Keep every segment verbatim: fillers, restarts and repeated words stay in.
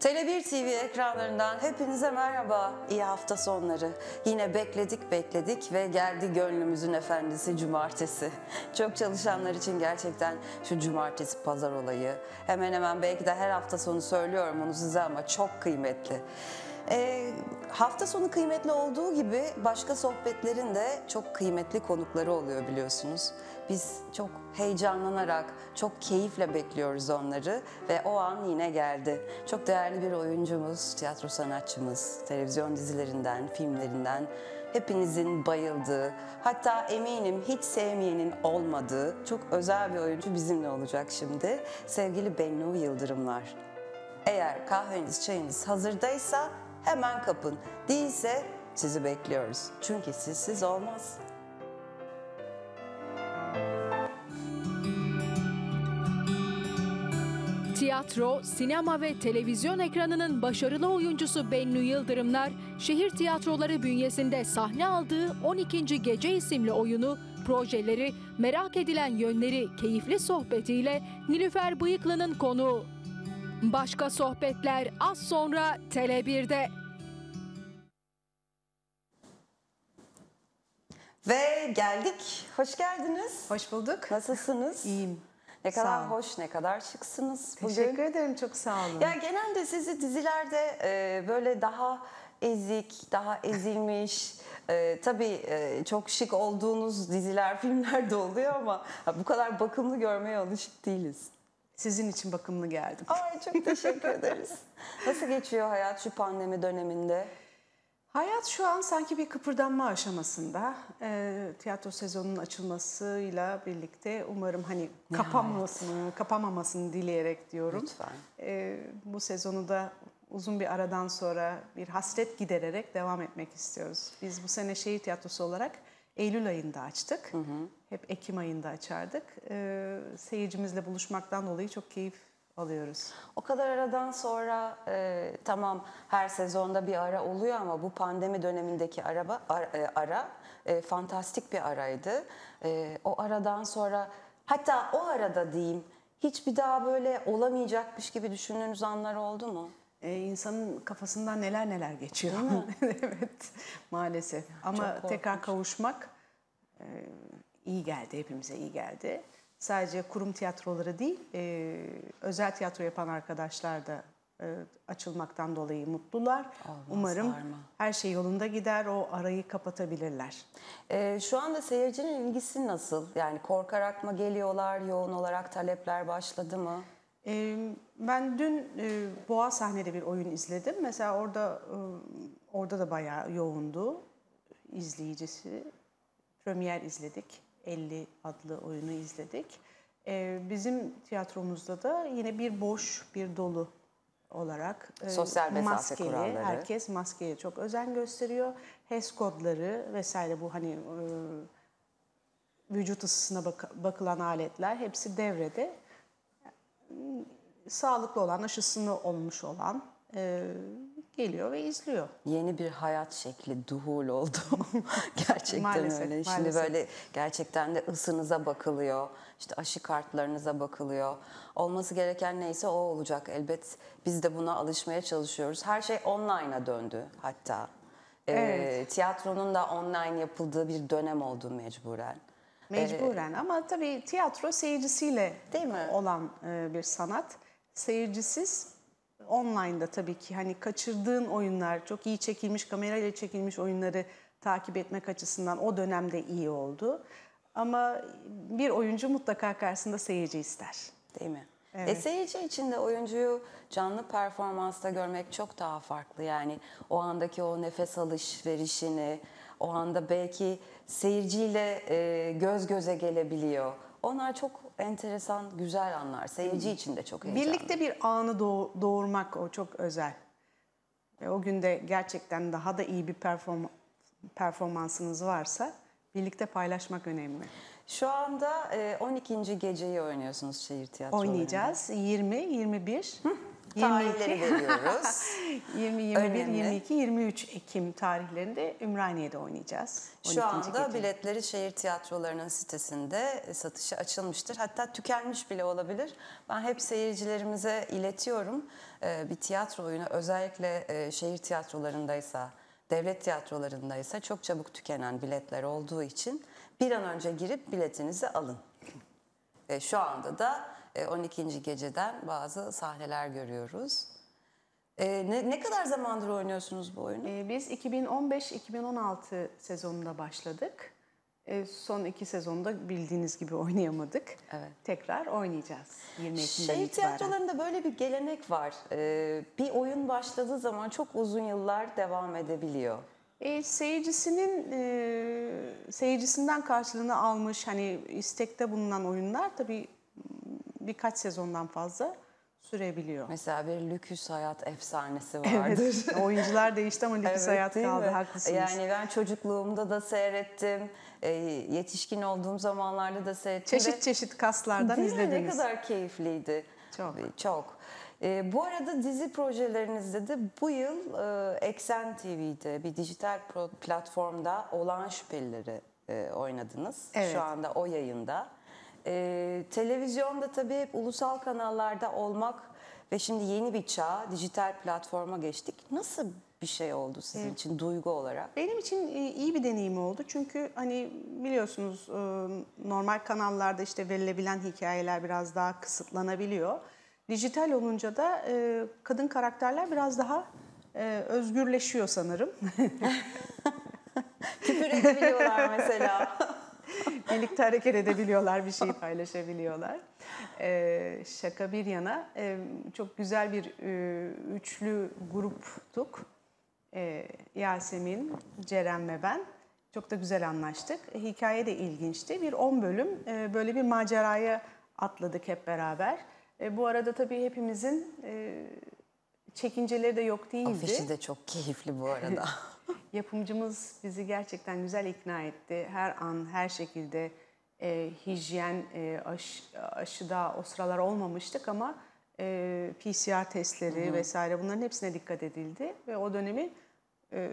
Tele bir T V ekranlarından hepinize merhaba, iyi hafta sonları. Yine bekledik bekledik ve geldi gönlümüzün efendisi cumartesi. Çok çalışanlar için gerçekten şu cumartesi pazar olayı, hemen hemen belki de her hafta sonu söylüyorum onu size ama çok kıymetli. E, hafta sonu kıymetli olduğu gibi başka sohbetlerin de çok kıymetli konukları oluyor biliyorsunuz. Biz çok heyecanlanarak, çok keyifle bekliyoruz onları ve o an yine geldi. Çok değerli bir oyuncumuz, tiyatro sanatçımız, televizyon dizilerinden, filmlerinden hepinizin bayıldığı, hatta eminim hiç sevmeyenin olmadığı çok özel bir oyuncu bizimle olacak şimdi. Sevgili Bennu Yıldırımlar. Eğer kahveniz, çayınız hazırdaysa hemen kapın. Değilse sizi bekliyoruz. Çünkü sizsiz olmaz. Tiyatro, sinema ve televizyon ekranının başarılı oyuncusu Bennu Yıldırımlar, Şehir Tiyatroları bünyesinde sahne aldığı on ikinci Gece isimli oyunu, projeleri, merak edilen yönleri, keyifli sohbetiyle Nilüfer Bıyıklı'nın konuğu. Başka sohbetler az sonra Tele bir'de. Ve geldik. Hoş geldiniz. Hoş bulduk. Nasılsınız? İyiyim. Ne kadar hoş, ne kadar şıksınız bugün. Teşekkür ederim, çok sağ olun. Ya genelde sizi dizilerde e, böyle daha ezik, daha ezilmiş, e, tabii e, çok şık olduğunuz diziler, filmler de oluyor ama bu kadar bakımlı görmeye alışık değiliz. Sizin için bakımlı geldim. Ay çok teşekkür ederiz. Nasıl geçiyor hayat şu pandemi döneminde? Hayat şu an sanki bir kıpırdanma aşamasında. E, tiyatro sezonunun açılmasıyla birlikte umarım hani kapanmasını, kapanmamasını dileyerek diyorum. Lütfen. E, bu sezonu da uzun bir aradan sonra bir hasret gidererek devam etmek istiyoruz. Biz bu sene şehir tiyatrosu olarak Eylül ayında açtık. Hı hı. Hep Ekim ayında açardık. E, seyircimizle buluşmaktan dolayı çok keyif alıyoruz. O kadar aradan sonra e, tamam her sezonda bir ara oluyor ama bu pandemi dönemindeki araba, ara, ara e, fantastik bir araydı. E, o aradan sonra hatta o arada diyeyim hiç bir daha böyle olamayacakmış gibi düşündüğünüz anlar oldu mu? E, insanın kafasından neler neler geçiyor. Evet maalesef ama tekrar kavuşmak e, iyi geldi, hepimize iyi geldi. Sadece kurum tiyatroları değil, e, özel tiyatro yapan arkadaşlar da e, açılmaktan dolayı mutlular. Olmaz, umarım sarma. Her şey yolunda gider, o arayı kapatabilirler. E, şu anda seyircinin ilgisi nasıl? Yani korkarak mı geliyorlar, yoğun olarak talepler başladı mı? E, ben dün e, Boğa sahnede bir oyun izledim. Mesela orada e, orada da bayağı yoğundu izleyicisi. Premier izledik. elli adlı oyunu izledik. Ee, bizim tiyatromuzda da yine bir boş, bir dolu olarak sosyal mesafe maskeli, kuralları. Herkes maskeye çok özen gösteriyor. H E S kodları vesaire bu hani e, vücut ısısına bak bakılan aletler hepsi devrede. Sağlıklı olan, aşısını olmuş olan e, geliyor ve izliyor. Yeni bir hayat şekli duhul oldu. Gerçekten maalesef, öyle. Şimdi maalesef. Böyle gerçekten de ısınıza bakılıyor. İşte aşı kartlarınıza bakılıyor. Olması gereken neyse o olacak. Elbet biz de buna alışmaya çalışıyoruz. Her şey online'a döndü hatta. Evet. E, tiyatronun da online yapıldığı bir dönem oldu mecburen. Mecburen ee, ama tabii tiyatro seyircisiyle değil mi? Olan bir sanat. Seyircisiz online'da tabii ki hani kaçırdığın oyunlar, çok iyi çekilmiş, kamerayla çekilmiş oyunları takip etmek açısından o dönemde iyi oldu. Ama bir oyuncu mutlaka karşısında seyirci ister. Değil mi? Evet. E, seyirci için de oyuncuyu canlı performansta görmek çok daha farklı. Yani o andaki o nefes alışverişini, o anda belki seyirciyle e, göz göze gelebiliyor. Onlar çok enteresan, güzel anlar. Seyirci için de çok heyecanlı. Birlikte bir anı doğurmak o çok özel. Ve o gün de gerçekten daha da iyi bir perform- performansınız varsa birlikte paylaşmak önemli. Şu anda on ikinci geceyi oynuyorsunuz şehir tiyatrolarında. Oynayacağız. yirmi, yirmi bir. Hı. tarihleri veriyoruz. yirmi, yirmi bir, yirmi iki, yirmi üç Ekim tarihlerinde Ümraniye'de oynayacağız. Şu anda gece biletleri Şehir Tiyatroları'nın sitesinde satışa açılmıştır. Hatta tükenmiş bile olabilir. Ben hep seyircilerimize iletiyorum. Bir tiyatro oyunu özellikle şehir tiyatrolarındaysa, devlet tiyatrolarındaysa çok çabuk tükenen biletler olduğu için bir an önce girip biletinizi alın. Şu anda da on ikinci geceden bazı sahneler görüyoruz. Ee, ne, ne kadar zamandır oynuyorsunuz bu oyunu? Ee, biz iki bin on beş iki bin on altı sezonunda başladık. Ee, son iki sezonda bildiğiniz gibi oynayamadık. Evet. Tekrar oynayacağız. Şehir tiyatrolarında böyle bir gelenek var. Ee, bir oyun başladığı zaman çok uzun yıllar devam edebiliyor. E, seyircisinin e, seyircisinden karşılığını almış, hani istekte bulunan oyunlar tabii birkaç sezondan fazla sürebiliyor. Mesela bir Lüküs Hayat efsanesi vardır. Evet, oyuncular değişti ama Lüküs evet, Hayat kaldı, mi? Haklısınız. Yani ben çocukluğumda da seyrettim, e, yetişkin olduğum zamanlarda da seyrettim. Çeşit çeşit kaslardan izlediniz. Ne kadar keyifliydi. Çok. Çok. E, bu arada dizi projelerinizde de bu yıl e, Eksen T V'de bir dijital platformda Olağan Şüphelileri e, oynadınız. Evet. Şu anda o yayında. Ee, televizyonda tabii hep ulusal kanallarda olmak ve şimdi yeni bir çağ, dijital platforma geçtik. Nasıl bir şey oldu sizin evet. için duygu olarak? Benim için iyi bir deneyim oldu. Çünkü hani biliyorsunuz normal kanallarda işte verilebilen hikayeler biraz daha kısıtlanabiliyor. Dijital olunca da kadın karakterler biraz daha özgürleşiyor sanırım. Küfür edebiliyorlar mesela. Birlikte hareket edebiliyorlar, bir şey paylaşabiliyorlar. Ee, şaka bir yana e, çok güzel bir e, üçlü gruptuk. E, Yasemin, Ceren ve ben. Çok da güzel anlaştık. E, hikaye de ilginçti. Bir on bölüm e, böyle bir maceraya atladık hep beraber. E, bu arada tabii hepimizin e, çekinceleri de yok değildi. Afişi de çok keyifli bu arada. Yapımcımız bizi gerçekten güzel ikna etti. Her an, her şekilde e, hijyen, e, aş, aşıda o sıralar olmamıştık ama e, P C R testleri hı hı. vesaire bunların hepsine dikkat edildi. Ve o dönemi e,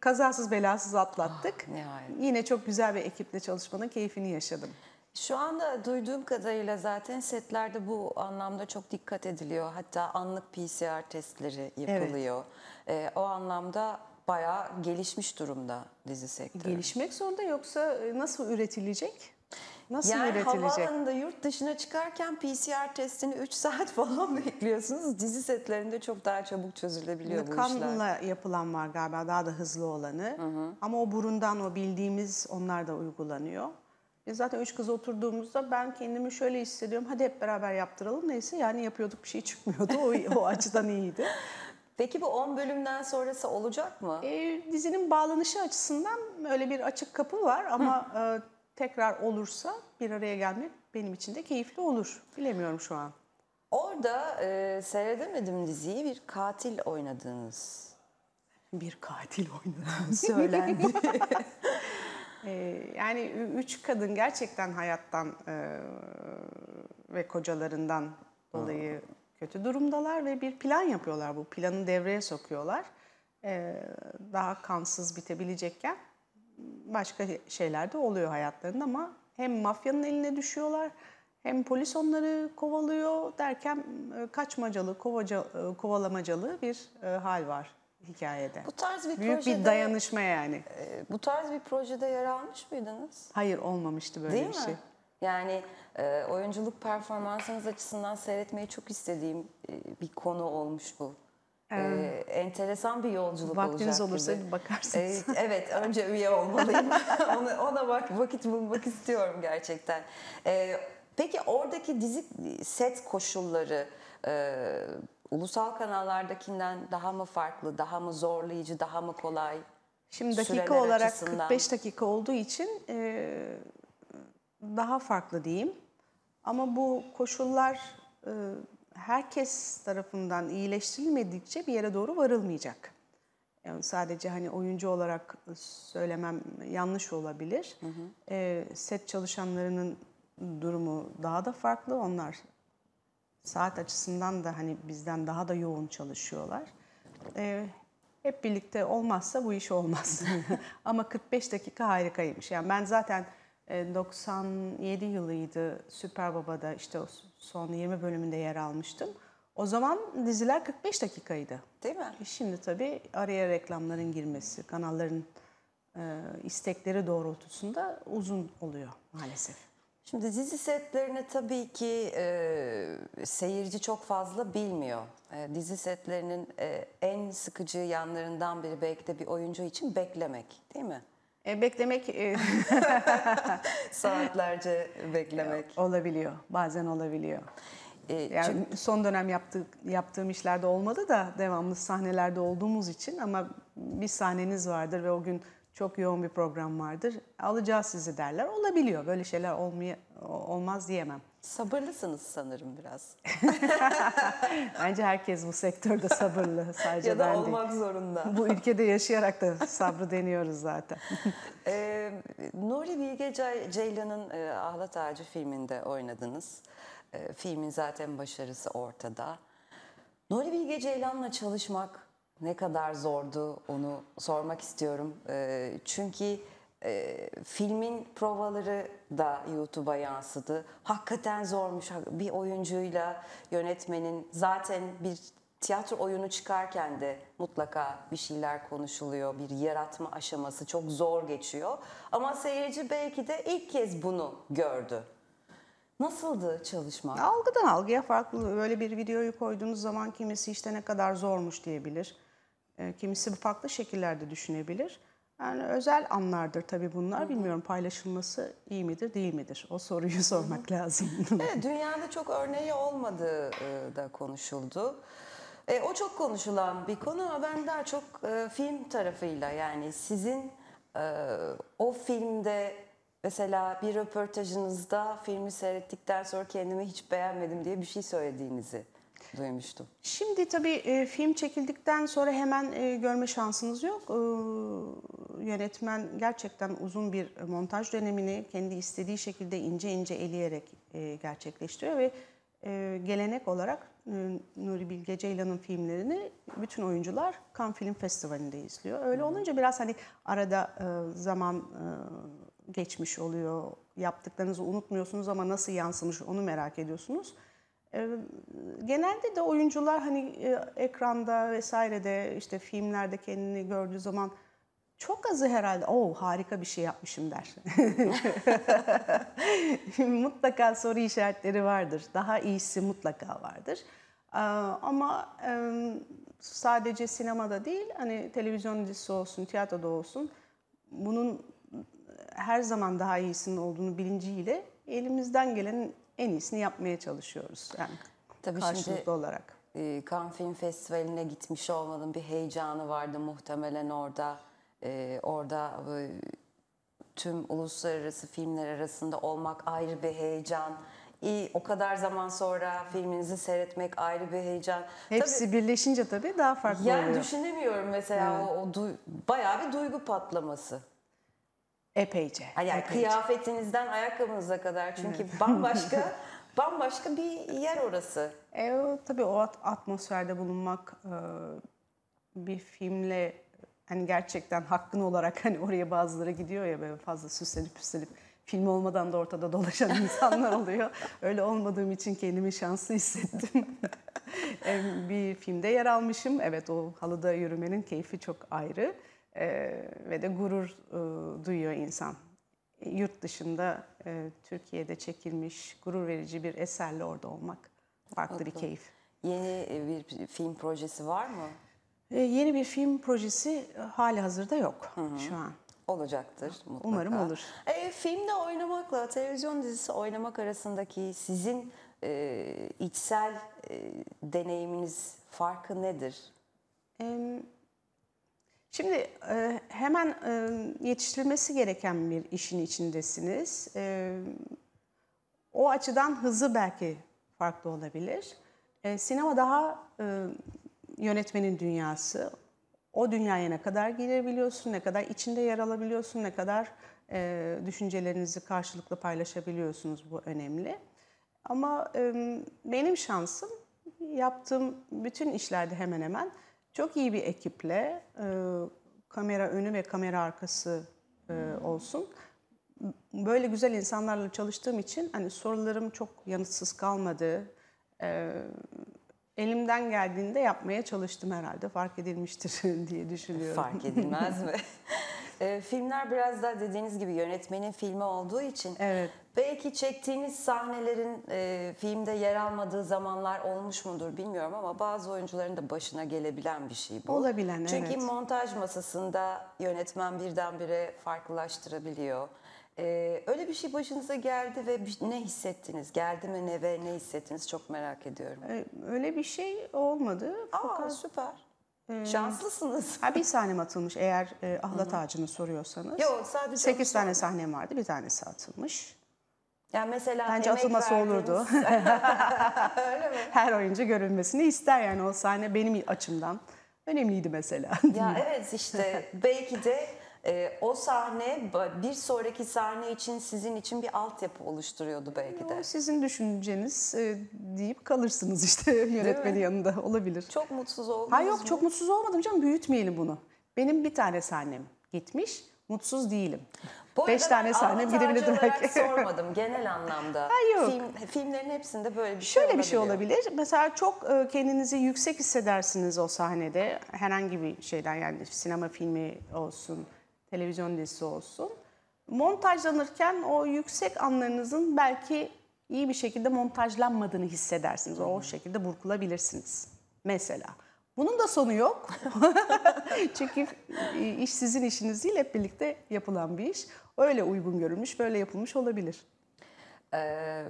kazasız belasız atlattık. Oh, yine çok güzel bir ekiple çalışmanın keyfini yaşadım. Şu anda duyduğum kadarıyla zaten setlerde bu anlamda çok dikkat ediliyor. Hatta anlık P C R testleri yapılıyor. Evet. E, o anlamda bayağı gelişmiş durumda dizi sektörü. Gelişmek zorunda, yoksa nasıl üretilecek? Nasıl yani üretilecek? Yani havaalanında yurt dışına çıkarken P C R testini üç saat falan bekliyorsunuz. Dizi setlerinde çok daha çabuk çözülebiliyor yani bu işler. Kamla yapılan var galiba, daha da hızlı olanı. Hı hı. Ama o burundan, o bildiğimiz, onlar da uygulanıyor. Zaten üç kız oturduğumuzda ben kendimi şöyle hissediyorum. Hadi hep beraber yaptıralım. Neyse yani yapıyorduk, bir şey çıkmıyordu. O, o açıdan iyiydi. Peki bu on bölümden sonrası olacak mı? E, dizinin bağlanışı açısından öyle bir açık kapı var ama e, tekrar olursa bir araya gelmek benim için de keyifli olur. Bilemiyorum şu an. Orada e, seyredemedim diziyi, bir katil oynadınız. Bir katil oynadınız söylendi. e, yani üç kadın gerçekten hayattan e, ve kocalarından dolayı... Hmm. Kötü durumdalar ve bir plan yapıyorlar. Bu planı devreye sokuyorlar. Ee, daha kansız bitebilecekken başka şeyler de oluyor hayatlarında ama hem mafyanın eline düşüyorlar hem polis onları kovalıyor derken kaçmacalı, kovaca, kovalamacalı bir hal var hikayede. Bu tarz bir Büyük projede, bir dayanışma yani. Bu tarz bir projede yer almış mıydınız? Hayır, olmamıştı böyle Değil bir mi? şey. Yani e, oyunculuk performansınız açısından seyretmeyi çok istediğim e, bir konu olmuş bu. E, ee, enteresan bir yolculuk olacak. Vaktiniz olursa gibi. bakarsınız. E, evet, önce üye olmalıyım. ona, ona bak, vakit bulmak istiyorum gerçekten. E, peki oradaki dizi set koşulları e, ulusal kanallardakinden daha mı farklı, daha mı zorlayıcı, daha mı kolay? Şimdi dakika olarak açısından... kırk beş dakika olduğu için... E, daha farklı diyeyim. Ama bu koşullar e, herkes tarafından iyileştirilmedikçe bir yere doğru varılmayacak. Yani sadece hani oyuncu olarak söylemem yanlış olabilir. Hı hı. E, set çalışanlarının durumu daha da farklı. Onlar saat açısından da hani bizden daha da yoğun çalışıyorlar. Ee, hep birlikte olmazsa bu iş olmaz. Ama kırk beş dakika harikaymış. Yani ben zaten doksan yedi yılıydı Süper Baba'da, işte o son yirmi bölümünde yer almıştım. O zaman diziler kırk beş dakikaydı. Değil mi? Şimdi tabii araya reklamların girmesi, kanalların e, istekleri doğrultusunda uzun oluyor maalesef. Şimdi dizi setlerini tabii ki e, seyirci çok fazla bilmiyor. E, dizi setlerinin e, en sıkıcı yanlarından biri belki de bir oyuncu için beklemek, değil mi? E, beklemek. E... Saatlerce beklemek. E, olabiliyor, bazen olabiliyor. Yani çünkü son dönem yaptık, yaptığım işlerde olmadı da devamlı sahnelerde olduğumuz için, ama bir sahneniz vardır ve o gün çok yoğun bir program vardır. Alacağız sizi derler. Olabiliyor. Böyle şeyler olmaya, olmaz diyemem. Sabırlısınız sanırım biraz. Bence herkes bu sektörde sabırlı. Sadece ya da ben olmak değil. Zorunda. Bu ülkede yaşayarak da sabrı deniyoruz zaten. ee, Nuri Bilge Ceylan'ın e, Ahlat Ağacı filminde oynadınız. E, filmin zaten başarısı ortada. Nuri Bilge Ceylan'la çalışmak ne kadar zordu, onu sormak istiyorum. E, çünkü e, filmin provaları da YouTube'a yansıdı. Hakikaten zormuş bir oyuncuyla yönetmenin. Zaten bir tiyatro oyunu çıkarken de mutlaka bir şeyler konuşuluyor. Bir yaratma aşaması çok zor geçiyor. Ama seyirci belki de ilk kez bunu gördü. Nasıldı çalışma? Algıdan algıya farklı. Böyle bir videoyu koyduğunuz zaman kimisi işte ne kadar zormuş diyebilir. Kimisi farklı şekillerde düşünebilir. Yani özel anlardır tabii bunlar. Hı hı. Bilmiyorum paylaşılması iyi midir değil midir? O soruyu sormak hı hı. lazım. Evet, dünyada çok örneği olmadığı da konuşuldu. E, o çok konuşulan bir konu, ama ben daha çok e, film tarafıyla, yani sizin e, o filmde mesela bir röportajınızda filmi seyrettikten sonra kendimi hiç beğenmedim diye bir şey söylediğinizi duymuştum. Şimdi tabii e, film çekildikten sonra hemen e, görme şansınız yok. E, yönetmen gerçekten uzun bir montaj dönemini kendi istediği şekilde ince ince eleyerek e, gerçekleştiriyor ve e, gelenek olarak e, Nuri Bilge Ceylan'ın filmlerini bütün oyuncular Cannes Film Festivali'nde izliyor. Öyle olunca biraz hani arada e, zaman... E, geçmiş oluyor. Yaptıklarınızı unutmuyorsunuz ama nasıl yansımış onu merak ediyorsunuz. Ee, genelde de oyuncular hani e, ekranda vesairede, işte filmlerde kendini gördüğü zaman çok azı herhalde "Oo, harika bir şey yapmışım" der. Mutlaka soru işaretleri vardır. Daha iyisi mutlaka vardır. Ee, ama e, sadece sinemada değil, hani televizyon dizisi olsun, tiyatroda olsun, bunun her zaman daha iyisinin olduğunu bilinciyle elimizden gelenin en iyisini yapmaya çalışıyoruz. Yani tabii karşılıklı şimdi, olarak. E, Cannes Film Festivali'ne gitmiş olmanın bir heyecanı vardı muhtemelen orada. E, orada e, tüm uluslararası filmler arasında olmak ayrı bir heyecan. İyi, o kadar zaman sonra filminizi seyretmek ayrı bir heyecan. Hepsi tabii, birleşince tabii daha farklı yani oluyor. Yani düşünemiyorum mesela, evet. o, o du, bayağı bir duygu patlaması. Epeyce. Yani epeyce. Kıyafetinizden ayakkabınıza kadar, çünkü evet. bambaşka bambaşka bir yer orası. E, tabii o atmosferde bulunmak e, bir filmle, hani gerçekten hakkın olarak, hani oraya bazıları gidiyor ya böyle fazla süslenip püslenip, film olmadan da ortada dolaşan insanlar oluyor. Öyle olmadığım için kendimi şanslı hissettim. e, bir filmde yer almışım. Evet, o halıda yürümenin keyfi çok ayrı. Ee, ve de gurur e, duyuyor insan. Yurt dışında, e, Türkiye'de çekilmiş gurur verici bir eserle orada olmak farklı Mutlu. bir keyif. Yeni bir film projesi var mı? Ee, yeni bir film projesi hali hazırda yok hı hı. şu an. Olacaktır mutlaka. Umarım olur. E, filmde oynamakla televizyon dizisi oynamak arasındaki sizin e, içsel e, deneyiminiz, farkı nedir? Evet. Şimdi hemen yetiştirilmesi gereken bir işin içindesiniz. O açıdan hızı belki farklı olabilir. Sinema daha yönetmenin dünyası. O dünyaya ne kadar girebiliyorsun, ne kadar içinde yer alabiliyorsun, ne kadar düşüncelerinizi karşılıklı paylaşabiliyorsunuz, bu önemli. Ama e, benim şansım yaptığım bütün işlerde hemen hemen çok iyi bir ekiple e, kamera önü ve kamera arkası e, olsun. Böyle güzel insanlarla çalıştığım için hani sorularım çok yanıtsız kalmadı. E, elimden geldiğinde yapmaya çalıştım herhalde. Fark edilmiştir diye düşünüyorum. Fark edilmez mi? E, filmler biraz daha dediğiniz gibi yönetmenin filmi olduğu için evet. Belki çektiğiniz sahnelerin e, filmde yer almadığı zamanlar olmuş mudur bilmiyorum ama bazı oyuncuların da başına gelebilen bir şey bu. Olabilen, evet. Çünkü montaj masasında yönetmen birdenbire farklılaştırabiliyor. E, öyle bir şey başınıza geldi ve ne hissettiniz? Geldi mi ne ve ne hissettiniz? Çok merak ediyorum. E, öyle bir şey olmadı. Aa, fakat... Süper. Hmm. Şanslısınız. Ha, bir sahnem atılmış eğer e, Ahlat Ağacı'nı soruyorsanız. Yok, sadece sekiz tane sahnem vardı, bir tanesi atılmış. Yani mesela bence atılması verdiğiniz... olurdu. Öyle mi? Her oyuncu görünmesini ister yani, o sahne benim açımdan önemliydi mesela. Ya evet, işte belki de e, o sahne bir sonraki sahne için sizin için bir altyapı oluşturuyordu belki de. O sizin düşünceniz e, deyip kalırsınız işte yönetmenin yanında, olabilir. Çok mutsuz oldunuz mu? Ha yok, çok mutsuz olmadım canım, büyütmeyelim bunu. Benim bir tane sahnem gitmiş, mutsuz değilim. Bu Beş tane sahnem gidebilir belki. Sormadım genel anlamda. Ha, Film, filmlerin hepsinde böyle bir şey Şöyle bir şey olabilir. Mesela çok kendinizi yüksek hissedersiniz o sahnede. Herhangi bir şeyden, yani sinema filmi olsun, televizyon dizisi olsun. Montajlanırken o yüksek anlarınızın belki iyi bir şekilde montajlanmadığını hissedersiniz. O şekilde burkulabilirsiniz mesela. Bunun da sonu yok. Çünkü iş sizin işiniz değil, hep birlikte yapılan bir iş. Öyle uygun görülmüş, böyle yapılmış olabilir. Ee,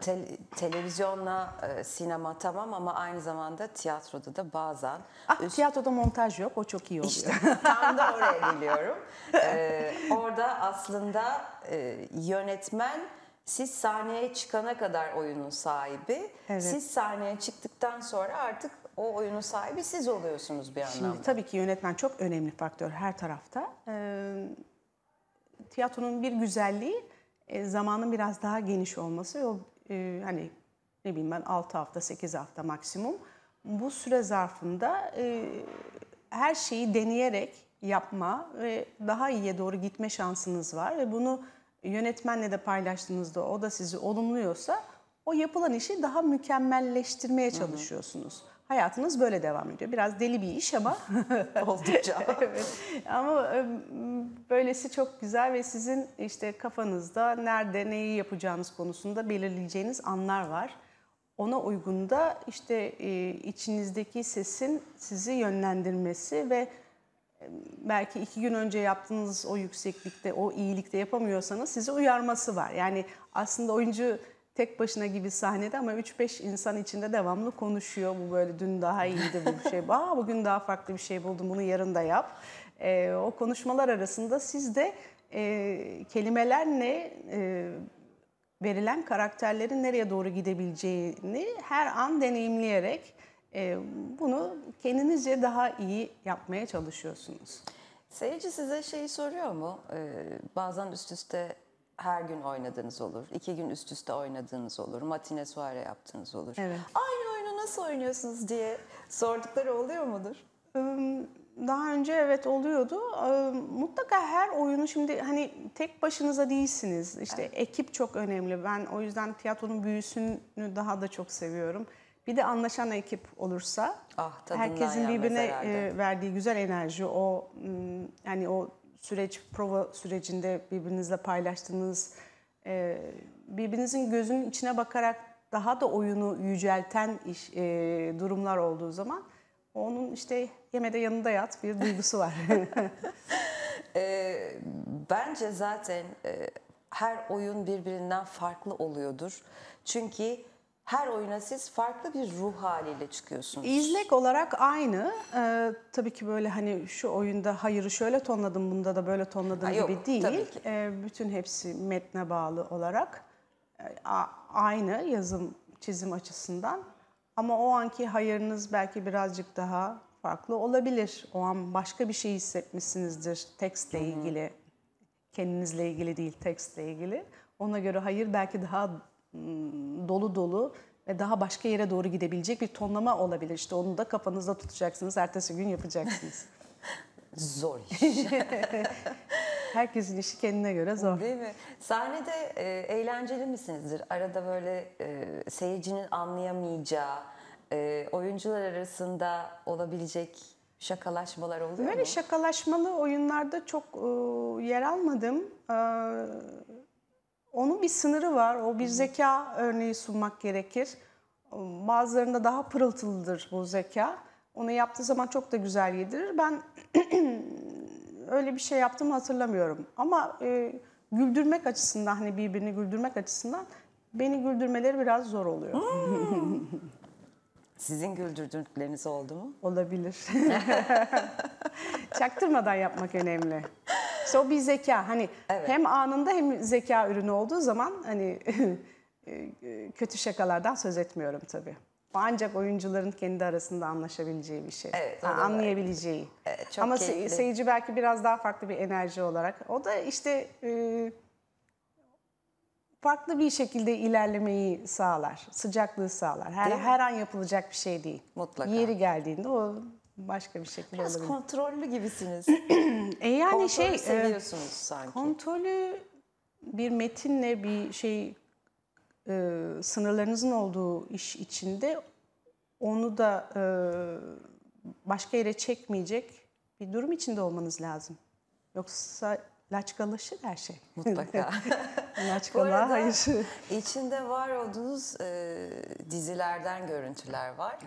te televizyonla e, sinema tamam ama aynı zamanda tiyatroda da bazen... Ah, üst... Tiyatroda montaj yok, o çok iyi oluyor. İşte, tam da oraya geliyorum. Ee, orada aslında e, yönetmen... Siz sahneye çıkana kadar oyunun sahibi, evet. Siz sahneye çıktıktan sonra artık o oyunun sahibi siz oluyorsunuz bir anlamda. Şimdi tabii ki yönetmen çok önemli faktör her tarafta. E, tiyatronun bir güzelliği e, zamanın biraz daha geniş olması. O e, hani ne bileyim ben altı hafta sekiz hafta maksimum. Bu süre zarfında e, her şeyi deneyerek yapma ve daha iyiye doğru gitme şansınız var ve bunu yönetmenle de paylaştığınızda o da sizi olumluyorsa o yapılan işi daha mükemmelleştirmeye çalışıyorsunuz. Hı hı. Hayatınız böyle devam ediyor. Biraz deli bir iş ama oldukça. Evet. Ama böylesi çok güzel ve sizin işte kafanızda nerede neyi yapacağınız konusunda belirleyeceğiniz anlar var. Ona uygun da işte içinizdeki sesin sizi yönlendirmesi ve belki iki gün önce yaptığınız o yükseklikte, o iyilikte yapamıyorsanız sizi uyarması var. Yani aslında oyuncu tek başına gibi sahnede ama üç beş insan içinde devamlı konuşuyor. Bu böyle dün daha iyiydi bu şey. Aa, bugün daha farklı bir şey buldum, bunu yarın da yap. Ee, o konuşmalar arasında siz de e, kelimelerle e, verilen karakterlerin nereye doğru gidebileceğini her an deneyimleyerek bunu kendinizce daha iyi yapmaya çalışıyorsunuz. Seyirci size şeyi soruyor mu? Ee, bazen üst üste her gün oynadığınız olur. İki gün üst üste oynadığınız olur. Matine soiree yaptığınız olur. Evet. Aynı oyunu nasıl oynuyorsunuz diye sordukları oluyor mudur? Daha önce evet oluyordu. Mutlaka her oyunu, şimdi hani tek başınıza değilsiniz. İşte evet. Ekip çok önemli. Ben o yüzden tiyatronun büyüsünü daha da çok seviyorum. Bir de anlaşan ekip olursa, ah, herkesin birbirine e, verdiği güzel enerji, o yani o süreç, prova sürecinde birbirinizle paylaştığınız, e, birbirinizin gözünün içine bakarak daha da oyunu yücelten iş, e, durumlar olduğu zaman onun işte yemede yanında yat bir duygusu var. e, bence zaten e, her oyun birbirinden farklı oluyordur. Çünkü her oyuna siz farklı bir ruh haliyle çıkıyorsunuz. İzlek olarak aynı. Ee, tabii ki böyle hani şu oyunda hayırı şöyle tonladım, bunda da böyle tonladım gibi yok, değil. Ee, bütün hepsi metne bağlı olarak A aynı yazım, çizim açısından. Ama o anki hayırınız belki birazcık daha farklı olabilir. O an başka bir şey hissetmişsinizdir tekstle ilgili. Kendinizle ilgili değil, tekstle ilgili. Ona göre hayır belki daha dolu dolu ve daha başka yere doğru gidebilecek bir tonlama olabilir. İşte onu da kafanızda tutacaksınız, ertesi gün yapacaksınız. Zor iş. Herkesin işi kendine göre zor. Değil mi? Sahnede e, eğlenceli misinizdir? Arada böyle e, seyircinin anlayamayacağı, e, oyuncular arasında olabilecek şakalaşmalar oluyor böyle mu? Böyle şakalaşmalı oyunlarda çok e, yer almadım. E, onun bir sınırı var. O bir zeka örneği sunmak gerekir. Bazılarında daha pırıltılıdır bu zeka. Onu yaptığı zaman çok da güzel yedirir. Ben öyle bir şey yaptığımı hatırlamıyorum. Ama e, güldürmek açısından, hani birbirini güldürmek açısından beni güldürmeleri biraz zor oluyor. Hmm. Sizin güldürdükleriniz oldu mu? Olabilir. Çaktırmadan yapmak önemli. İşte o bir zeka. Hani evet. Hem anında hem zeka ürünü olduğu zaman hani kötü şakalardan söz etmiyorum tabii. Ancak oyuncuların kendi arasında anlaşabileceği bir şey. Evet, ha, anlayabileceği. Evet, çok ama keyifli. Seyirci belki biraz daha farklı bir enerji olarak. O da işte e, farklı bir şekilde ilerlemeyi sağlar. Sıcaklığı sağlar. Her, her an yapılacak bir şey değil. Mutlaka. Yeri geldiğinde o başka bir şekilde biraz olabilir. Kontrollü gibisiniz. e yani kontrolü şey, seviyorsunuz e, sanki. Kontrolü bir metinle bir şey... E, sınırlarınızın olduğu iş içinde onu da e, başka yere çekmeyecek bir durum içinde olmanız lazım. Yoksa laçkalaşır her şey. Mutlaka. Laçkalığa hayır. İçinde var olduğunuz e, dizilerden görüntüler var.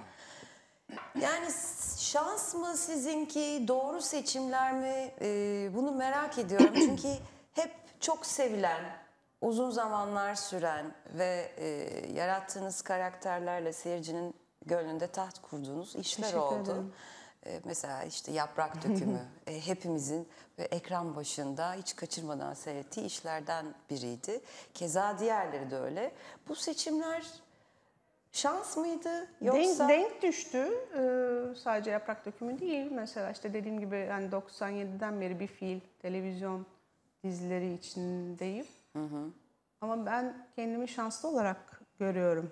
Yani şans mı sizinki, doğru seçimler mi, e, bunu merak ediyorum. Çünkü hep çok sevilen, uzun zamanlar süren ve e, yarattığınız karakterlerle seyircinin gönlünde taht kurduğunuz işler teşekkür oldu. E, mesela işte Yaprak Dökümü e, hepimizin e, ekran başında hiç kaçırmadan seyrettiği işlerden biriydi. Keza diğerleri de öyle. Bu seçimler şans mıydı yoksa? Denk, denk düştü. Ee, sadece Yaprak Dökümü değil. Mesela işte dediğim gibi yani doksan yediden beri bir fiil televizyon dizileri içindeyim. Hı hı. Ama ben kendimi şanslı olarak görüyorum.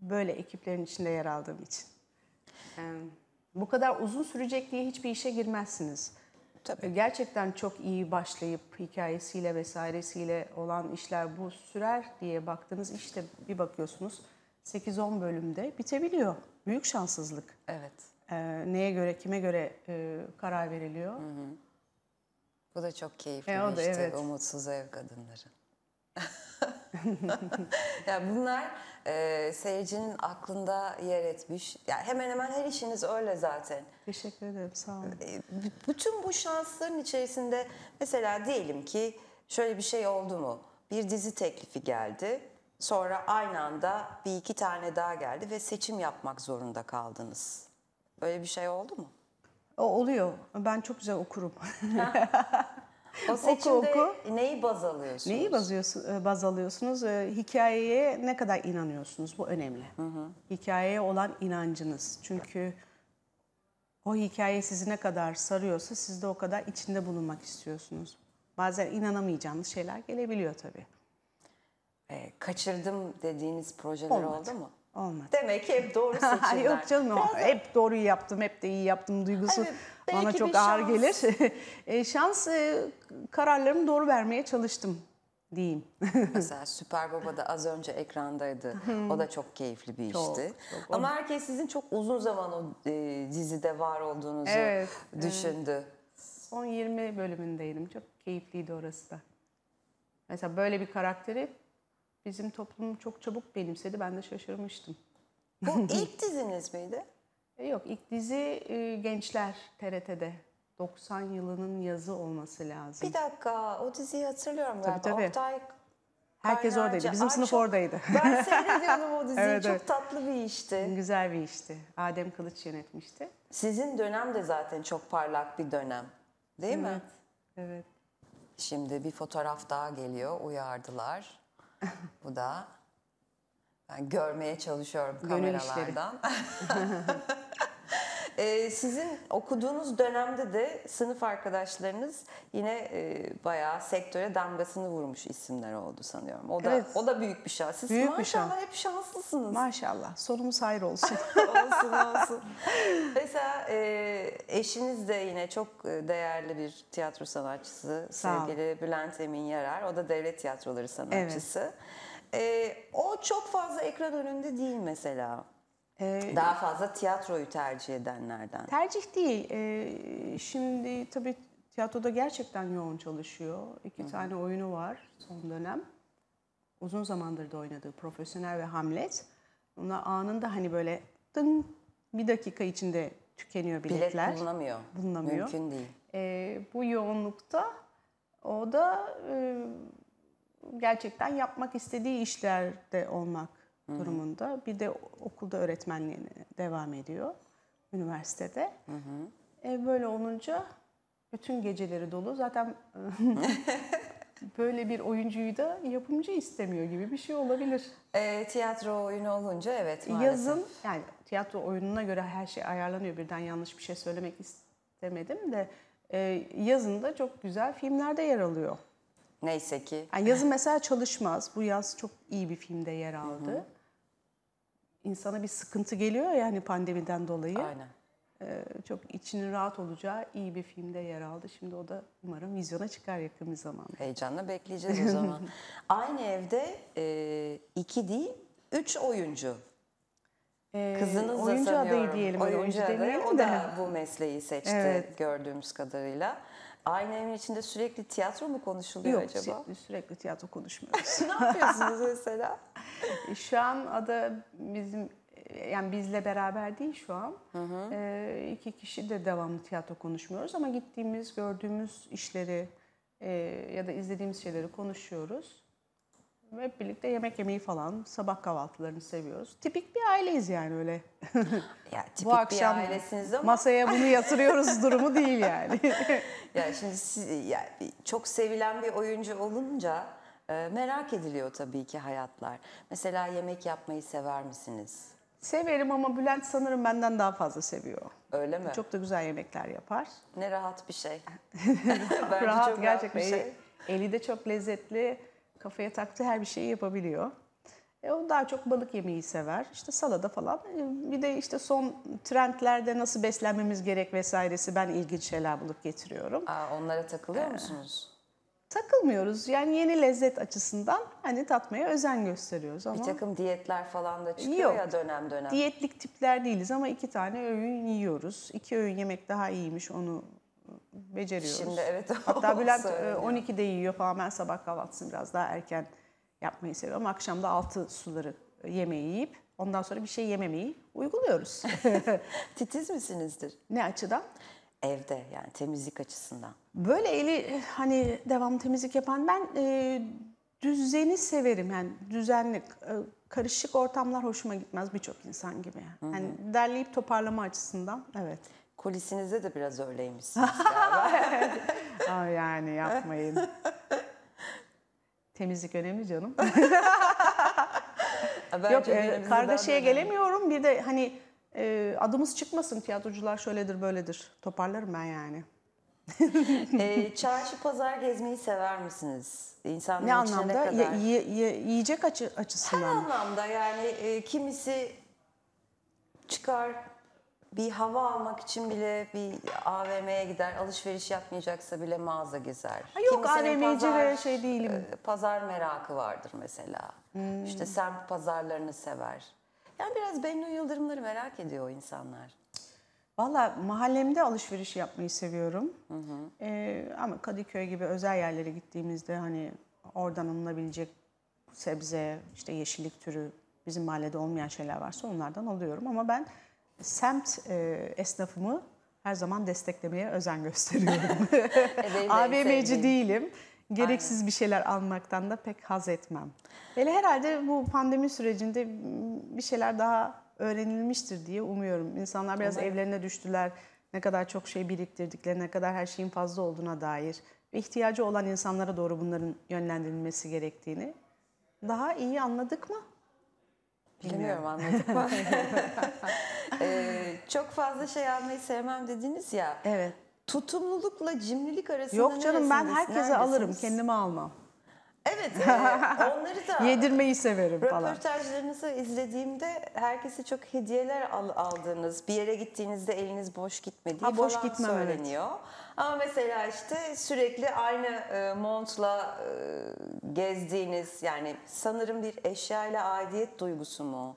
Böyle ekiplerin içinde yer aldığım için. Yani bu kadar uzun sürecek diye hiçbir işe girmezsiniz. Tabii. Gerçekten çok iyi başlayıp hikayesiyle vesairesiyle olan işler bu sürer diye baktığınız işte bir bakıyorsunuz sekiz on bölümde bitebiliyor. Büyük şanssızlık. Evet. Ee, neye göre, kime göre e, karar veriliyor. Hı hı. Bu da çok keyifli e, işte evet. Umutsuz Ev Kadınları. Yani bunlar e, seyircinin aklında yer etmiş. Yani hemen hemen her işiniz öyle zaten. Teşekkür ederim, sağ olun. E, bütün bu şansların içerisinde mesela diyelim ki şöyle bir şey oldu mu? Bir dizi teklifi geldi. Sonra aynı anda bir iki tane daha geldi ve seçim yapmak zorunda kaldınız. Öyle bir şey oldu mu? O oluyor. Ben çok güzel okurum. O seçimde oku, oku. Neyi baz alıyorsunuz? Neyi bazıyorsun, baz alıyorsunuz? Hikayeye ne kadar inanıyorsunuz? Bu önemli. Hı hı. Hikayeye olan inancınız. Çünkü o hikaye sizi ne kadar sarıyorsa siz de o kadar içinde bulunmak istiyorsunuz. Bazen inanamayacağınız şeyler gelebiliyor tabii. E, kaçırdım dediğiniz projeler olmadı. Oldu mu? Olmadı. Demek ki hep doğru seçimler. Yok canım, hep doğruyu yaptım, hep de iyi yaptım duygusu hani bana çok ağır şans. Gelir. e, şans e, kararlarımı doğru vermeye çalıştım diyeyim. Mesela Süper Baba da az önce ekrandaydı. O da çok keyifli bir çok, işti. Çok, ama herkes sizin çok uzun zaman o e, dizide var olduğunuzu evet, düşündü. Evet. Son yirmi bölümündeydim. Çok keyifliydi orası da. Mesela böyle bir karakteri bizim toplum çok çabuk benimsedi. Ben de şaşırmıştım. Bu ilk diziniz miydi? E yok, ilk dizi e, Gençler T R T'de. doksan yılının yazı olması lazım. Bir dakika, o diziyi hatırlıyorum tabii, galiba. Tabii. Oktay herkes Kaynarca. Oradaydı. Bizim Ay, sınıf çok, oradaydı. Ben seyrediyordum o diziyi. Evet, çok evet. Tatlı bir işti. Güzel bir işti. Adem Kılıç yönetmişti. Sizin dönem de zaten çok parlak bir dönem. Değil evet, mi? Evet. Şimdi bir fotoğraf daha geliyor. Uyardılar. Bu da ben görmeye çalışıyorum kameralardan. Ee, sizin okuduğunuz dönemde de sınıf arkadaşlarınız yine e, bayağı sektöre damgasını vurmuş isimler oldu sanıyorum. O da evet. o da büyük bir şans. Siz büyük maşallah bir şans. Hep şanslısınız. Maşallah. Sonumuz hayır olsun. olsun olsun. Mesela e, eşiniz de yine çok değerli bir tiyatro sanatçısı. Sevgili Bülent Emin Yarar. O da devlet tiyatroları sanatçısı. Evet. E, o çok fazla ekran önünde değil mesela. Daha fazla tiyatroyu tercih edenlerden. Tercih değil. Ee, şimdi tabii tiyatroda gerçekten yoğun çalışıyor. İki Hı-hı. tane oyunu var son dönem. Uzun zamandır da oynadığı Profesyonel ve Hamlet. Onlar anında hani böyle tın bir dakika içinde tükeniyor biletler. Bilet bulunamıyor. Bulunamıyor. Mümkün değil. Ee, bu yoğunlukta o da e, gerçekten yapmak istediği işlerde olmak durumunda. Hı hı. Bir de okulda öğretmenliğine devam ediyor. Üniversitede. Hı hı. E böyle olunca bütün geceleri dolu. Zaten böyle bir oyuncuyu da yapımcı istemiyor gibi bir şey olabilir. E, tiyatro oyunu olunca evet maalesef. Yazın yani tiyatro oyununa göre her şey ayarlanıyor. Birden yanlış bir şey söylemek istemedim de e, yazın da çok güzel filmlerde yer alıyor. Neyse ki. Yani yazın mesela çalışmaz. Bu yaz çok iyi bir filmde yer aldı. Hı hı. İnsana bir sıkıntı geliyor yani pandemiden dolayı. Aynen. Ee, çok içinin rahat olacağı iyi bir filmde yer aldı. Şimdi o da umarım vizyona çıkar yakın bir zamanda. Heyecanla bekleyeceğiz o zaman. Aynı evde e, iki değil, üç oyuncu. Ee, Kızınızla oyuncu sanıyorum. Adayı diyelim, oyuncu, oyuncu adayı diyelim. O da de. bu mesleği seçti evet. gördüğümüz kadarıyla. Aynı evin içinde sürekli tiyatro mu konuşuluyor Yok, acaba? Yok sürekli, sürekli tiyatro konuşmuyoruz. Ne yapıyorsunuz mesela? Şu an ada bizim, yani bizle beraber değil şu an. Hı hı. E, iki kişi de devamlı tiyatro konuşmuyoruz ama gittiğimiz, gördüğümüz işleri e, ya da izlediğimiz şeyleri konuşuyoruz. Hep birlikte yemek yemeyi falan, sabah kahvaltılarını seviyoruz. Tipik bir aileyiz yani öyle. Ya, tipik bu akşam bir ailesiniz ama masaya bunu yatırıyoruz durumu değil yani. Ya şimdi siz, ya, çok sevilen bir oyuncu olunca e, merak ediliyor tabii ki hayatlar. Mesela yemek yapmayı sever misiniz? Severim ama Bülent sanırım benden daha fazla seviyor. Öyle mi? Çok da güzel yemekler yapar. Ne rahat bir şey. Bence rahat, çok rahat bir şey. Eli de çok lezzetli. Kafaya taktığı her bir şeyi yapabiliyor. E, o daha çok balık yemeyi sever. İşte salata falan. E, bir de işte son trendlerde nasıl beslenmemiz gerek vesairesi ben ilginç şeyler bulup getiriyorum. Aa, onlara takılıyor ee, musunuz? Takılmıyoruz. Yani yeni lezzet açısından hani tatmaya özen gösteriyoruz ama. Bir takım diyetler falan da çıkıyor yok, ya dönem dönem. Diyetlik tipler değiliz ama iki tane öğün yiyoruz. İki öğün yemek daha iyiymiş onu beceriyoruz. Şimdi evet. Hatta Bülent on ikide yiyor falan. Ben sabah kahvaltısını biraz daha erken yapmayı seviyorum. Akşam da altı suları yemeği yiyip ondan sonra bir şey yememeyi uyguluyoruz. Titiz misinizdir? Ne açıdan? Evde yani temizlik açısından. Böyle eli hani devamlı temizlik yapan ben e, düzeni severim. Yani düzenli e, karışık ortamlar hoşuma gitmez birçok insan gibi. Yani. yani derleyip toparlama açısından evet. Kulisinizde de biraz öyleymişsiniz galiba. Aa, yani yapmayın. Temizlik önemli canım. Yok e, kargaşaya gelemiyorum. Bir de hani e, adımız çıkmasın tiyatrocular şöyledir böyledir. Toparlarım ben yani. e, çarşı pazar gezmeyi sever misiniz? İnsanların ne anlamda? Ne kadar? Ye, ye, yiyecek açı, açısından. Her anlamda yani e, kimisi çıkar. Bir hava almak için bile bir A V M'ye gider, alışveriş yapmayacaksa bile mağaza gezer. Ha yok, A V M'ci ve şey değilim. Pazar merakı vardır mesela. Hmm. İşte semt pazarlarını sever. Yani biraz Bennu Yıldırımları merak ediyor o insanlar. Valla mahallemde alışveriş yapmayı seviyorum. Hı hı. Ee, ama Kadıköy gibi özel yerlere gittiğimizde hani oradan alınabilecek sebze, işte yeşillik türü, bizim mahallede olmayan şeyler varsa onlardan alıyorum ama ben semt e, esnafımı her zaman desteklemeye özen gösteriyorum. A V M'ci değilim. Gereksiz Aynen. bir şeyler almaktan da pek haz etmem. Böyle herhalde bu pandemi sürecinde bir şeyler daha öğrenilmiştir diye umuyorum. İnsanlar biraz Umarım. evlerine düştüler. Ne kadar çok şey biriktirdikleri, ne kadar her şeyin fazla olduğuna dair ve ihtiyacı olan insanlara doğru bunların yönlendirilmesi gerektiğini daha iyi anladık mı? Bilmiyorum, anladık mı? ee, çok fazla şey almayı sevmem dediniz ya. Evet. Tutumlulukla cimrilik arasında neresiniz? Yok canım, ben herkese neredesiniz? Alırım, kendime almam. Evet, e, onları da yedirmeyi severim falan. Röportajlarınızı izlediğimde herkese çok hediyeler al, aldığınız, bir yere gittiğinizde eliniz boş gitmediği ha, boş falan gitmem, söyleniyor. Evet. Ama mesela işte sürekli aynı e, montla e, gezdiğiniz, yani sanırım bir eşyayla aidiyet duygusu mu?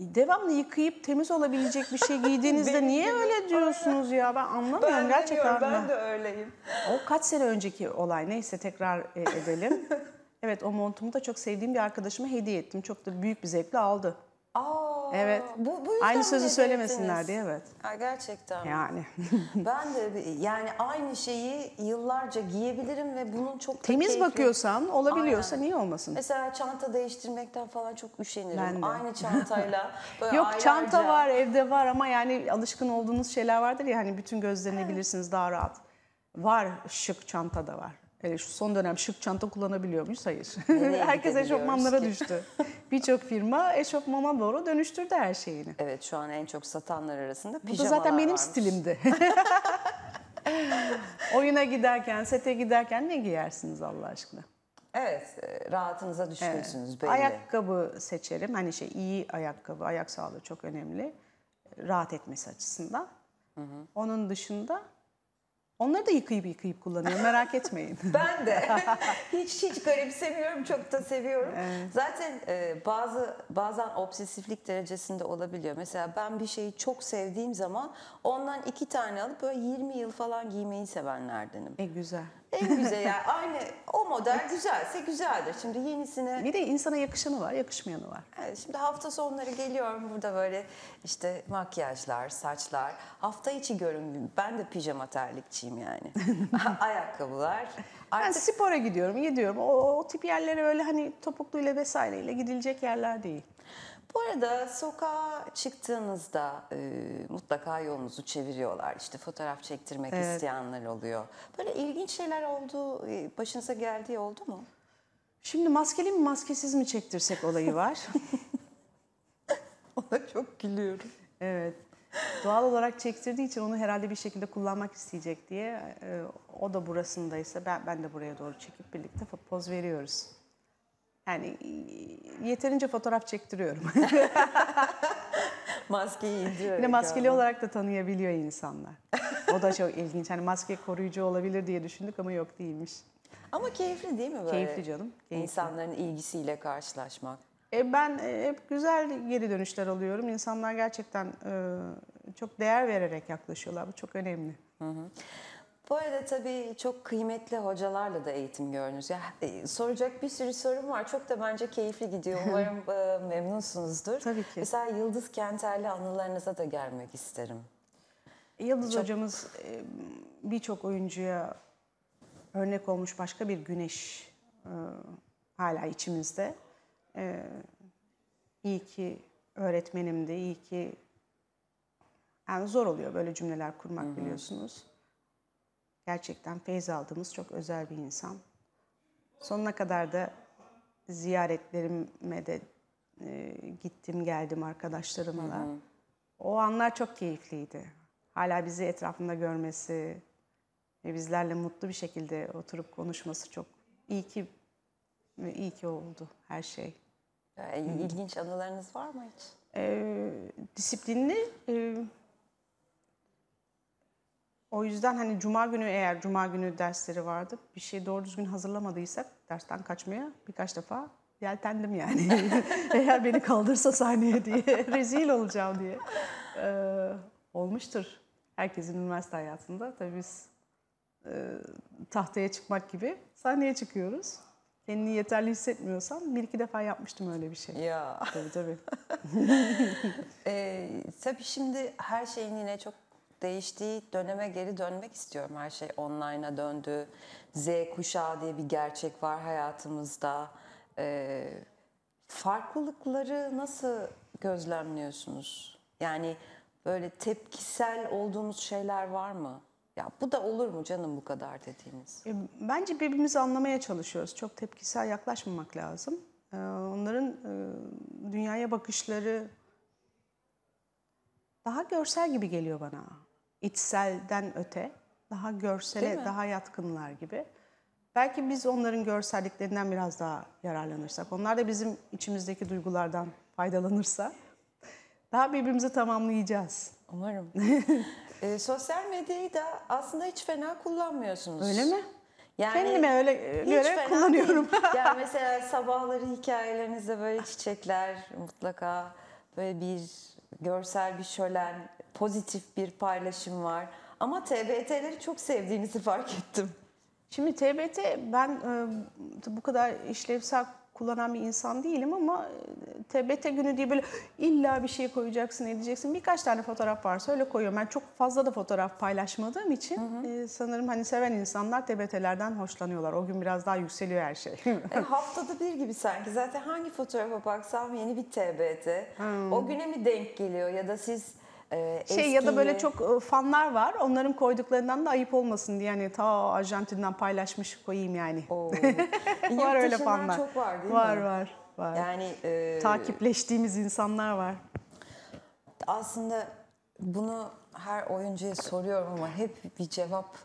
Devamlı yıkayıp temiz olabilecek bir şey giydiğinizde niye öyle diyorsunuz ya? Ben anlamıyorum ben gerçekten. Ben de öyleyim. O kaç sene önceki olay, neyse tekrar edelim. Evet, o montumu da çok sevdiğim bir arkadaşıma hediye ettim. Çok da büyük bir zevkle aldı. Aa, evet. Bu, bu aynı sözü söylemesinler diye, evet. Ha, gerçekten. Yani. Ben de yani aynı şeyi yıllarca giyebilirim ve bunun çok temiz keyifli. Bakıyorsan, olabiliyorsa aynen. Niye olmasın? Mesela çanta değiştirmekten falan çok üşenirim. Aynı çantayla. Yok aylarca... çanta var, evde var ama yani alışkın olduğunuz şeyler vardır ya, hani bütün gözlenebilirsiniz daha rahat. Var, şık çanta da var. Hele şu son dönem şık çanta kullanabiliyor muyuz? Hayır. Herkes eşofmanlara ki? Düştü. Birçok firma eşofmana doğru dönüştürdü her şeyini. Evet, şu an en çok satanlar arasında pijamalar. Bu da zaten benim varmış. Stilimdi. Oyuna giderken, sete giderken ne giyersiniz Allah aşkına? Evet, rahatınıza düşünürsünüz evet. Belli. Ayakkabı seçerim. Hani şey, iyi ayakkabı, ayak sağlığı çok önemli. Rahat etmesi açısından. Hı hı. Onun dışında... Onları da yıkayıp yıkayıp kullanıyorum, merak etmeyin. Ben de hiç hiç garipsemiyorum, çok da seviyorum. Evet. Zaten e, bazı bazen obsesiflik derecesinde olabiliyor. Mesela ben bir şeyi çok sevdiğim zaman ondan iki tane alıp böyle yirmi yıl falan giymeyi sevenlerdenim. E güzel. En güzel yani, aynı o model güzelse güzeldir. Şimdi yenisine... Bir de insana yakışanı var, yakışmayanı var. Evet, şimdi hafta sonları geliyorum, burada böyle işte makyajlar, saçlar, hafta içi görünüm. Ben de pijama terlikçiyim yani. Ayakkabılar. Artık... Ben spora gidiyorum, gidiyorum. O, o tip yerlere öyle hani topukluyla vesaireyle gidilecek yerler değil. Bu arada sokağa çıktığınızda e, mutlaka yolunuzu çeviriyorlar. İşte fotoğraf çektirmek evet. isteyenler oluyor. Böyle ilginç şeyler oldu, başınıza geldiği oldu mu? Şimdi maskeli mi maskesiz mi çektirsek olayı var. Ona çok gülüyorum. Evet. Doğal olarak çektirdiği için onu herhalde bir şekilde kullanmak isteyecek diye. E, o da burasındaysa ben, ben de buraya doğru çekip birlikte poz veriyoruz. Yani yeterince fotoğraf çektiriyorum. Maskeyi indiriyorum. Yine maskeli ama. Olarak da tanıyabiliyor insanlar. O da çok ilginç. Hani maske koruyucu olabilir diye düşündük ama yok, değilmiş. Ama keyifli değil mi böyle? Keyifli canım. Keyifli. İnsanların ilgisiyle karşılaşmak. E ben hep güzel geri dönüşler alıyorum. İnsanlar gerçekten e, çok değer vererek yaklaşıyorlar. Bu çok önemli. Hı hı. Bu arada tabii çok kıymetli hocalarla da eğitim gördünüz. Ya, soracak bir sürü sorum var. Çok da bence keyifli gidiyor. Umarım memnunsunuzdur. Tabii ki. Mesela Yıldız Kenter'le anılarınıza da gelmek isterim. Yıldız çok... hocamız birçok oyuncuya örnek olmuş, başka bir güneş hala içimizde. İyi ki öğretmenimdi, iyi ki... Yani zor oluyor böyle cümleler kurmak, hı-hı, biliyorsunuz. Gerçekten feyz aldığımız çok özel bir insan. Sonuna kadar da ziyaretlerime de e, gittim geldim arkadaşlarımla. Hı hı. O anlar çok keyifliydi. Hala bizi etrafında görmesi ve bizlerle mutlu bir şekilde oturup konuşması çok iyi ki iyi ki oldu her şey. Yani ilginç anılarınız var mı hiç? E, disiplinli. E, O yüzden hani cuma günü, eğer cuma günü dersleri vardı, bir şey doğru düzgün hazırlamadıysak dersten kaçmaya birkaç defa yeltendim yani. Eğer beni kaldırsa sahneye diye, rezil olacağım diye. Ee, olmuştur herkesin üniversite hayatında. Tabii biz e, tahtaya çıkmak gibi sahneye çıkıyoruz. Kendini yeterli hissetmiyorsam bir iki defa yapmıştım öyle bir şey. Ya. Tabii tabii. e, tabii şimdi her şeyin yine çok değiştiği döneme geri dönmek istiyorum. Her şey online'a döndü. Z kuşağı diye bir gerçek var hayatımızda. Ee, farklılıkları nasıl gözlemliyorsunuz? Yani böyle tepkisel olduğumuz şeyler var mı? Ya bu da olur mu canım bu kadar dediğiniz? Bence birbirimizi anlamaya çalışıyoruz. Çok tepkisel yaklaşmamak lazım. Onların dünyaya bakışları daha görsel gibi geliyor bana. İçselden öte, daha görsele daha yatkınlar gibi. Belki biz onların görselliklerinden biraz daha yararlanırsak, onlar da bizim içimizdeki duygulardan faydalanırsa daha birbirimizi tamamlayacağız. Umarım. e, sosyal medyayı da aslında hiç fena kullanmıyorsunuz. Öyle mi? Yani kendime öyle göre kullanıyorum. Yani mesela sabahları hikayelerinizde böyle çiçekler, mutlaka böyle bir görsel bir şölen, pozitif bir paylaşım var. Ama T B T'leri çok sevdiğinizi fark ettim. Şimdi T B T, ben bu kadar işlevsel kullanan bir insan değilim ama T B T günü diye böyle illa bir şey koyacaksın, edeceksin. Birkaç tane fotoğraf varsa öyle koyuyorum. Ben çok fazla da fotoğraf paylaşmadığım için hı hı. sanırım hani seven insanlar T B T'lerden hoşlanıyorlar. O gün biraz daha yükseliyor her şey. E, haftada bir gibi sanki. Zaten hangi fotoğrafa baksam yeni bir T B T. Hmm. O güne mi denk geliyor ya da siz... Eskiyle. Şey ya da böyle çok fanlar var. Onların koyduklarından da ayıp olmasın diye yani ta Arjantin'den paylaşmış koyayım yani. Var öyle fanlar. Çok var değil var, mi? Var var. Yani e... takipleştiğimiz insanlar var. Aslında bunu her oyuncuya soruyorum ama hep bir cevap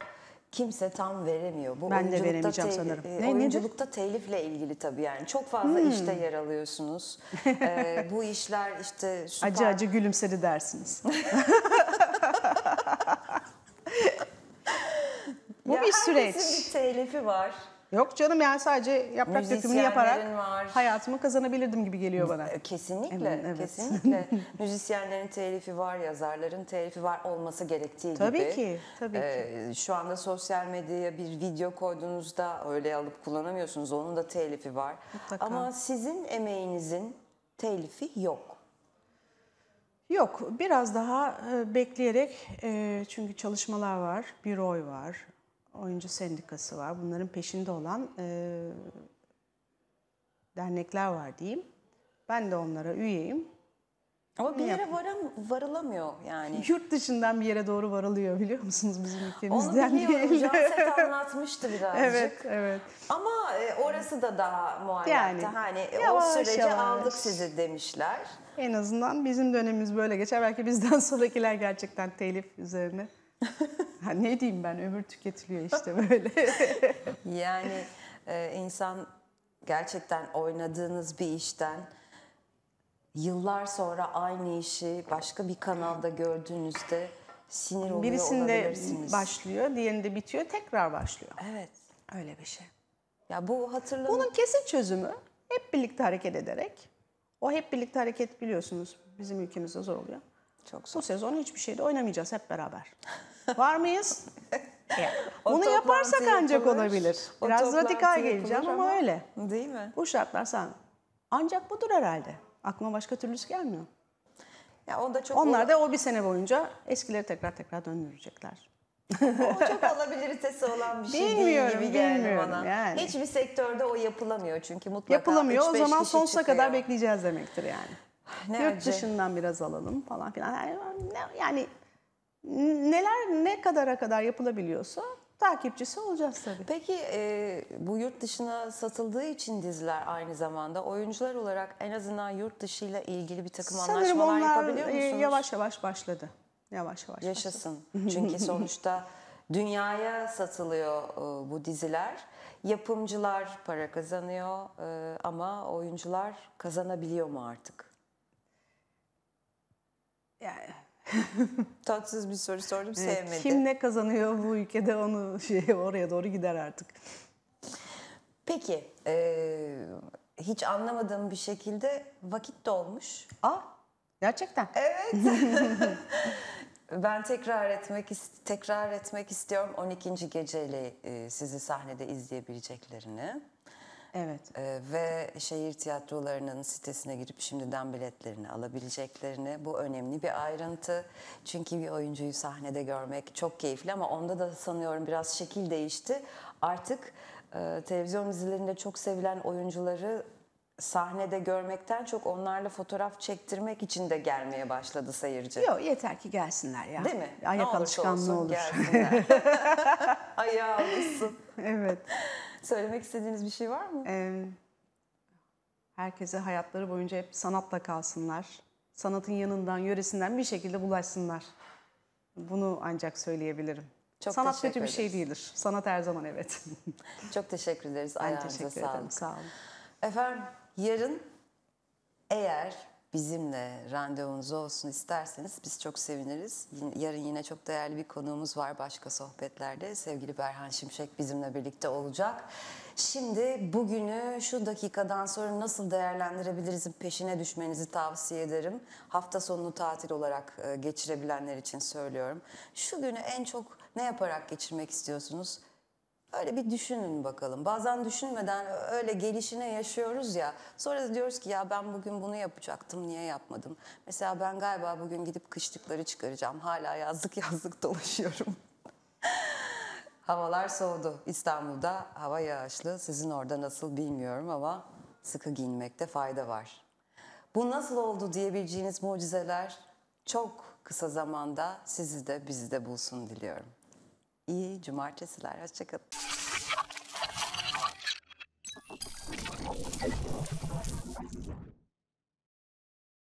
kimse tam veremiyor. Bu ben de veremeyeceğim sanırım. Ne, oyunculukta nedir? Telifle ilgili tabii yani. Çok fazla hmm. işte yer alıyorsunuz. ee, bu işler işte... Süper... Acı acı gülümsedi dersiniz. bu ya bir süreç. Herkesin bir telifi var. Yok canım yani sadece yaprak dökümünü yaparak var. hayatımı kazanabilirdim gibi geliyor bana. Kesinlikle, evet, evet. kesinlikle. Müzisyenlerin telifi var, yazarların telifi var olması gerektiği tabii gibi. Ki, tabii ee, ki. Şu anda sosyal medyaya bir video koyduğunuzda öyle alıp kullanamıyorsunuz. Onun da telifi var. Mutlaka. Ama sizin emeğinizin telifi yok. Yok, biraz daha bekleyerek çünkü çalışmalar var, büroy var. Oyuncu sendikası var. Bunların peşinde olan e, dernekler var diyeyim. Ben de onlara üyeyim. Ama bir yere varam, varılamıyor yani. Yurt dışından bir yere doğru varılıyor biliyor musunuz bizim ülkemizden? Onu biliyorum. Canset anlatmıştı birazcık. Evet, evet. Ama e, orası da daha muallakta. Yani, hani yavaş, o süreci yavaş. aldık sizi demişler. En azından bizim dönemimiz böyle geçer. Belki bizden sonrakiler gerçekten telif üzerine. Ha, ne diyeyim ben, ömür tüketiliyor işte böyle. Yani e, insan gerçekten oynadığınız bir işten yıllar sonra aynı işi başka bir kanalda gördüğünüzde sinir oluyor olabilirsiniz. Birisinde başlıyor, diğerinde bitiyor, tekrar başlıyor. Evet. Öyle bir şey. Ya bu hatırlamak... Bunun kesin çözümü hep birlikte hareket ederek. O hep birlikte hareket biliyorsunuz bizim ülkemizde zor oluyor. Çok zor. Bu sezon hiçbir şeyde oynamayacağız hep beraber. Var mıyız? Evet. Bunu yaparsak ancak yapılır. olabilir. Biraz radikal geleceğim ama, ama öyle. Değil mi? Bu şartlar sen. Ancak budur herhalde. Aklıma başka türlüsü gelmiyor. Ya onda çok Onlar olur. da o bir sene boyunca eskileri tekrar tekrar döndürecekler. O çok alabiliritesi olan bir şey bilmiyorum, değil gibi geldi bana. Yani. Hiçbir sektörde o yapılamıyor çünkü mutlaka. Yapılamıyor o zaman sonsuza çıkıyor. kadar bekleyeceğiz demektir yani. Ne Yurt acı. dışından biraz alalım falan filan. Yani neler ne kadara kadar yapılabiliyorsa takipçisi olacağız tabii. Peki e, bu yurt dışına satıldığı için diziler aynı zamanda oyuncular olarak en azından yurt dışıyla ilgili bir takım Sanırım anlaşmalar onlar, yapabiliyor musunuz? E, yavaş yavaş başladı. Yavaş yavaş Yaşasın. Başladı. Çünkü sonuçta dünyaya satılıyor e, bu diziler. Yapımcılar para kazanıyor e, ama oyuncular kazanabiliyor mu artık? Yani. Tatsız bir soru sordum, evet, sevmedi. Kim ne kazanıyor bu ülkede onu şey oraya doğru gider artık. Peki e, hiç anlamadığım bir şekilde vakit dolmuş. Aa, gerçekten. Evet. Ben tekrar etmek tekrar etmek istiyorum on ikinci geceyle e, sizi sahnede izleyebileceklerini. Evet. Ee, ve şehir tiyatrolarının sitesine girip şimdiden biletlerini alabileceklerini. Bu önemli bir ayrıntı. Çünkü bir oyuncuyu sahnede görmek çok keyifli ama onda da sanıyorum biraz şekil değişti. Artık e, televizyon dizilerinde çok sevilen oyuncuları sahnede görmekten çok onlarla fotoğraf çektirmek için de gelmeye başladı seyirci. Yok, yeter ki gelsinler ya. Değil mi? Ayak alışkanlığı olur. Gelsinler. Ayağı alışsın. Evet. Söylemek istediğiniz bir şey var mı? Ee, Herkese hayatları boyunca hep sanatla kalsınlar. Sanatın yanından, yöresinden bir şekilde bulaşsınlar. Bunu ancak söyleyebilirim. Çok sanat kötü bir şey değildir. Sanat her zaman evet. Çok teşekkür ederiz. Ayağınıza teşekkür sağlık. Ederim. Sağ olun. Efendim yarın eğer bizimle randevunuz olsun isterseniz biz çok seviniriz. Yarın yine çok değerli bir konuğumuz var Başka Sohbetler'de. Sevgili Berhan Şimşek bizimle birlikte olacak. Şimdi bugünü şu dakikadan sonra nasıl değerlendirebiliriz'in peşine düşmenizi tavsiye ederim. Hafta sonunu tatil olarak geçirebilenler için söylüyorum. Şu günü en çok ne yaparak geçirmek istiyorsunuz? Öyle bir düşünün bakalım. Bazen düşünmeden öyle gelişine yaşıyoruz ya. Sonra da diyoruz ki ya ben bugün bunu yapacaktım, niye yapmadım? Mesela ben galiba bugün gidip kışlıkları çıkaracağım. Hala yazlık yazlık dolaşıyorum. Havalar soğudu. İstanbul'da hava yağışlı. Sizin orada nasıl bilmiyorum ama sıkı giyinmekte fayda var. Bu nasıl oldu diyebileceğiniz mucizeler çok kısa zamanda sizi de bizi de bulsun diliyorum. İyi cumartesiler. Hoşçakalın.